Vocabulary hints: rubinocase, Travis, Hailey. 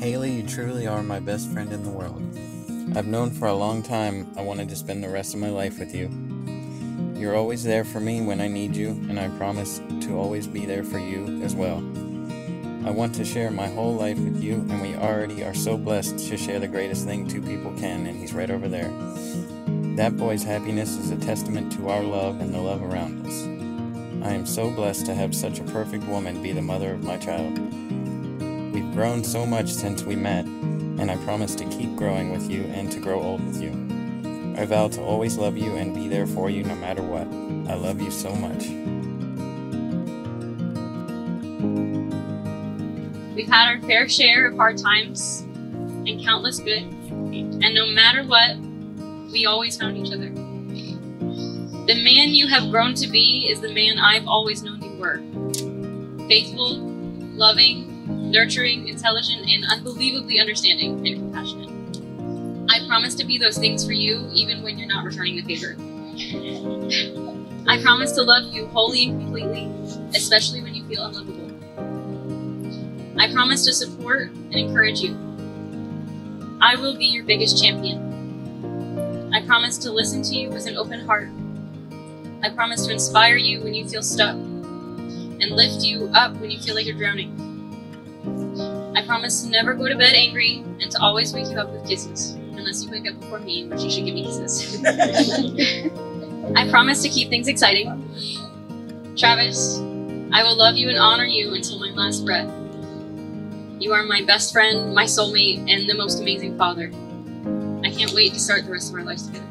Haley, you truly are my best friend in the world. I've known for a long time I wanted to spend the rest of my life with you. You're always there for me when I need you, and I promise to always be there for you as well. I want to share my whole life with you, and we already are so blessed to share the greatest thing two people can, and he's right over there. That boy's happiness is a testament to our love and the love around us. I am so blessed to have such a perfect woman be the mother of my child. We've grown so much since we met, and I promise to keep growing with you and to grow old with you. I vow to always love you and be there for you no matter what. I love you so much. We've had our fair share of hard times and countless good, and no matter what, we always found each other. The man you have grown to be is the man I've always known you were. Faithful, loving, nurturing, intelligent, and unbelievably understanding and compassionate. I promise to be those things for you even when you're not returning the favor. I promise to love you wholly and completely, especially when you feel unlovable. I promise to support and encourage you. I will be your biggest champion. I promise to listen to you with an open heart. I promise to inspire you when you feel stuck and lift you up when you feel like you're drowning. I promise to never go to bed angry and to always wake you up with kisses, unless you wake up before me, which you should give me kisses. I promise to keep things exciting. Travis, I will love you and honor you until my last breath. You are my best friend, my soulmate, and the most amazing father. I can't wait to start the rest of our lives together.